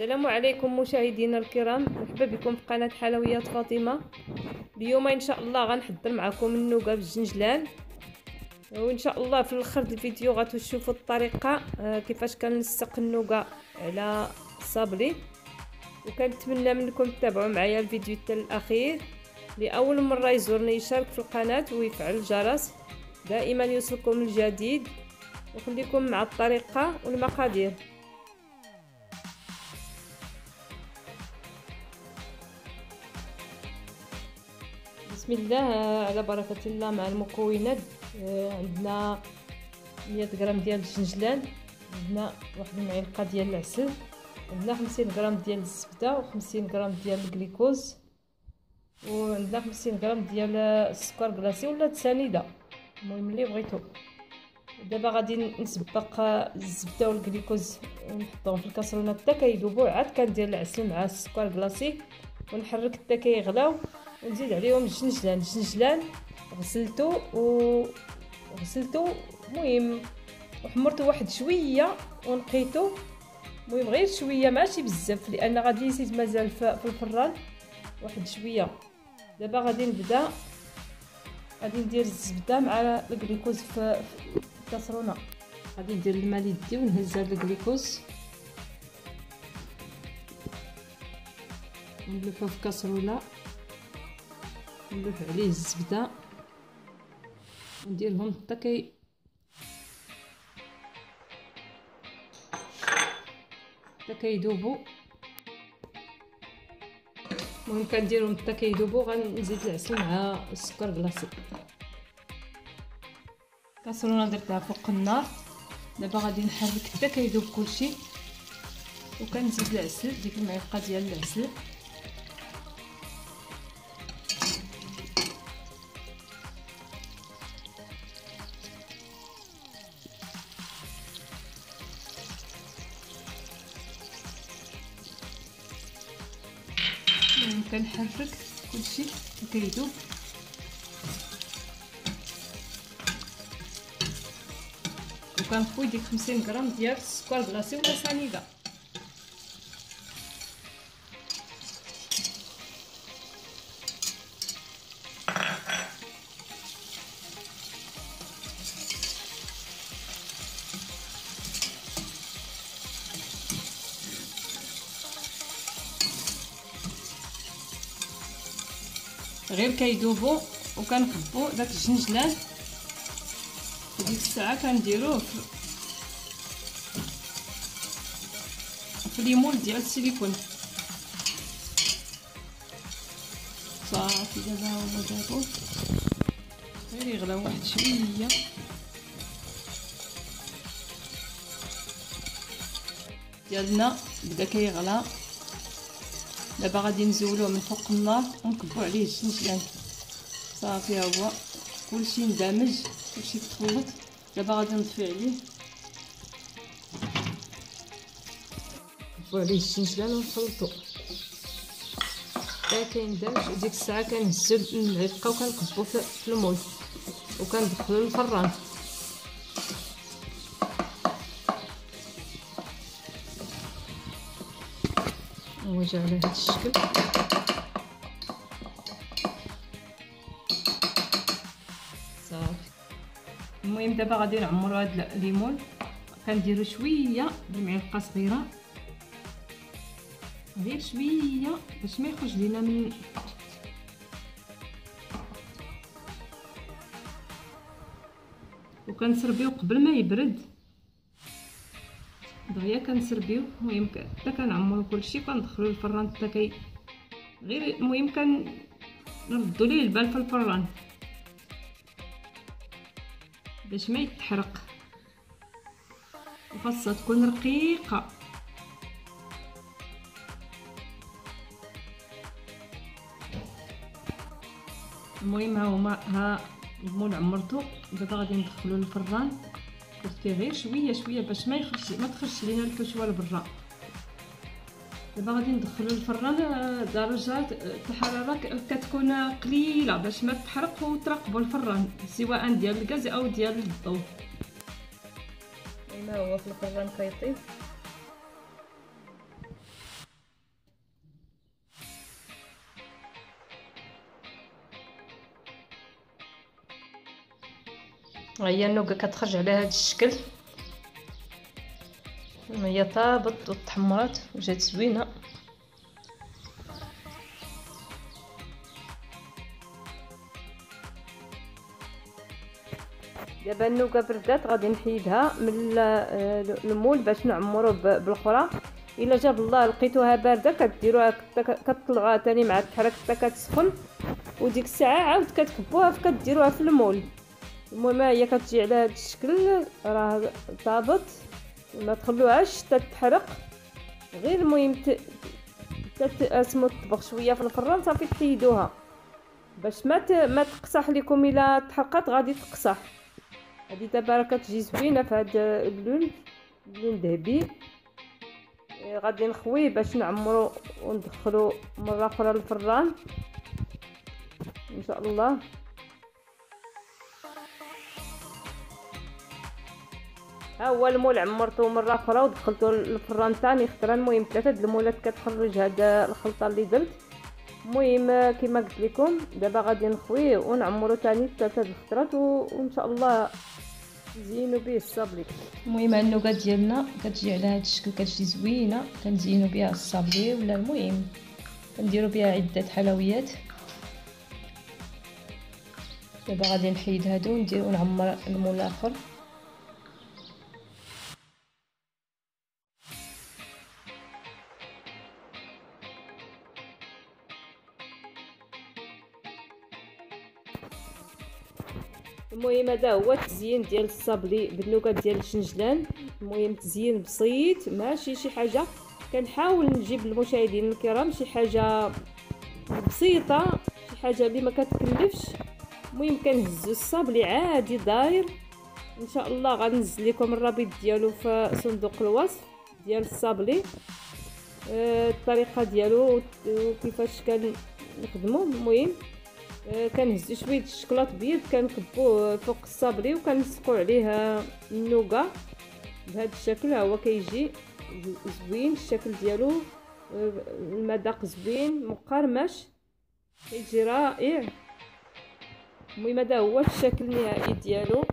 السلام عليكم مشاهدينا الكرام، مرحبا بكم في قناة حلويات فاطمة. اليوم ان شاء الله غنحضر معكم النوغة بالجنجلان، وان شاء الله في الاخر الفيديو غتشوفوا الطريقة كيفاش كنلصق النوغة على الصابلي. وكنتمنى منكم تتابعوا معايا الفيديو حتى الاخير. لاول مرة يزورني يشارك في القناة ويفعل الجرس دائما يوصلكم الجديد. وخليكم مع الطريقة والمقادير. بسم الله على بركة الله. مع المكونات عندنا 100 غرام ديال الزنجلان، عندنا واحد المعلقة ديال العسل، عندنا 50 غرام ديال الزبدة و 50 غرام ديال الجليكوز، وعندنا 50 غرام ديال السكر كلاصي ولا السنيدة، المهم اللي بغيتو. دابا غادي نسبق الزبدة والجليكوز ونحطهم في الكاسرونة حتى كيذوبو، عاد كندير العسل مع السكر كلاصي ونحرك حتى كيغلاو، ونزيد عليهم الجنجلان. الجنجلان غسلته المهم وحمرته واحد شويه ونقيته، المهم غير شويه ماشي بزاف لان غادي يزيد مازال في الفران واحد شويه. دابا غادي نبدا، غادي ندير الزبده مع الجليكوز في الكاسرونه. غادي ندير الماء ليدي ونهز هاد الجليكوز ونلفو في الكاسرونه، نضيف عليه الزبده ونديرهم حتى كيذوبوا، المهم كنديرهم حتى كيذوبوا. غنزيد العسل مع السكر كلاصي. الكاسرونه درتها فوق النار، دابا غادي نحرك حتى كيذوب كلشي، وكنزيد العسل ديك المعلقه ديال العسل، كنحرك كلشي كيذوب. وكنخوي ديك 50 غرام ديال السكر كلاصي ولا سنيده، غير كيذوبوا وكنكبوا داك الجنجلان. ديك الساعه كنديروه في ليمون ديال السيليكون. صافي دابا هما دابا غير يغلاو واحد شويه. ديالنا بدا كيغلى، دابا غادي نزولوه من فوق النار ونكبو عليه الجنجلان. صافي هو كلشي اندمج، كلشي تخلط. دابا غادي نطفي عليه، نكبو عليه الجنجلان ونخلطو حتى كيندمج. وديك الساعه كنهزو المعلقه وكنكبو في المول وكندخلو للفران. نوجه على هذا الشكل، صافي. المهم دابا غادي نعمرو هذا الليمون، كنديرو شويه بمعلقه صغيره، غير شويه باش ما يخرج لينا من وكنسربيو قبل ما يبرد. دغيا كنسربيو، المهم حتى كنعمرو كلشي، كندخلو للفران حتى غير المهم كنردو ليه البال في الفران باش ما يتحرق، وخاصها تكون رقيقه. المهم ها هما الليمون عمرتو، دابا غادي ندخلو للفران. كنطفي غير شويه شويه باش ما تخرجش لينا الكشوه لبرا. دابا غادي ندخلو للفران درجه الحراره كتكون قليله باش ما تحرق، وتراقبوا الفران سواء ديال الغاز او ديال الضوء. هنا هو في الفران كيطيب، هي النوغة كتخرج على هذا الشكل، هي طابت وتحمرات وجات زوينه. دابا النوغة بردات، غادي نحيدها من المول باش نعمرو بالخرى. الا جاب الله لقيتوها بارده كديروها كطلعوها ثاني مع الكحرك حتى كتسخن، وديك الساعه عاود كتكبوها كديروها في المول. المهم هي كتجي على هذا الشكل، راه طابت، ما تخلوهاش حتى تحرق، غير المهم اسمو تطبخ شويه في الفران صافي تحيدوها باش ما تقصح لكم. الا تحرقت غادي تقصح. هذه دابا كتجي زوينه في هذا اللون ذهبي. غادي نخويه باش نعمرو وندخلو مره اخرى للفران ان شاء الله. ها هو المول عمرته مره اخرى ودخلته للفران ثاني خطره. المهم ثلاثه د المولات كتخرج هذا الخلطه اللي درت. المهم كما قلت لكم دابا غادي نخويه ونعمرو ثاني ثلاثه د الخطرات وان شاء الله نزينو به الصابليك. المهم النوغة ديالنا كتجي على هذا الشكل، كتجي زوينه، كنزينو بها الصابلي ولا المهم كنديرو بها عده حلويات. دابا غادي نحيد هادو وندير ونعمر المول الاخر. المهم هذا هو التزيين ديال الصابلي بالنوغة ديال الجنجلان. المهم تزيين بسيط، ماشي شي حاجه، كنحاول نجيب للمشاهدين الكرام شي حاجه بسيطه، شي حاجه اللي ما كتكلفش. المهم كنهزو الصابلي عادي داير. ان شاء الله غنزل لكم الرابط ديالو في صندوق الوصف ديال الصابلي، الطريقه ديالو وكيفاش كنخدمو. المهم كنهزو شويه الشكلاط بيض كنكبوه فوق الصابلي وكنلصقوا عليها النوغة بهذا الشكل. ها هو كيجي زوين الشكل ديالو، المذاق زوين مقرمش، كيجي رائع. المهم هذا هو الشكل النهائي ديالو.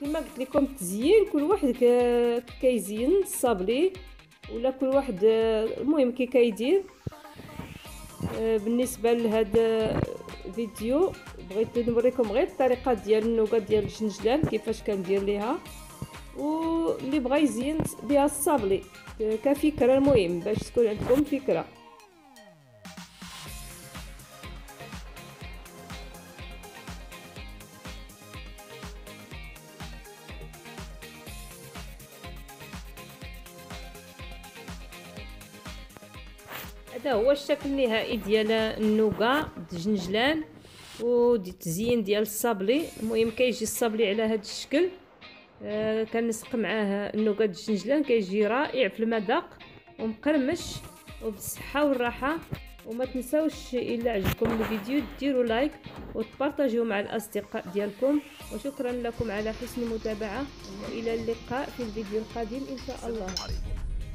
كما قلت لكم التزيين كل واحد كيزين الصابلي ولا كل واحد المهم كي كيدير. بالنسبه لهذا الفيديو بغيت نوريكم غير الطريقه ديال النوغة ديال الجنجلان كيفاش كندير ليها، واللي بغى يزين بها الصابلي كفكره. المهم باش تكون عندكم فكره. هذا هو الشكل النهائي ديال النوغة الجنجلان والتزيين ديال الصابلي. المهم كيجي الصابلي على هذا الشكل، كنسق معاه النوغة الجنجلان، كيجي رائع في المذاق ومقرمش وبالصحه والراحه. وما تنساوش الا عجبكم الفيديو ديروا لايك وتبارطاجيوه مع الاصدقاء ديالكم. وشكرا لكم على حسن المتابعه، والى اللقاء في الفيديو القادم ان شاء الله.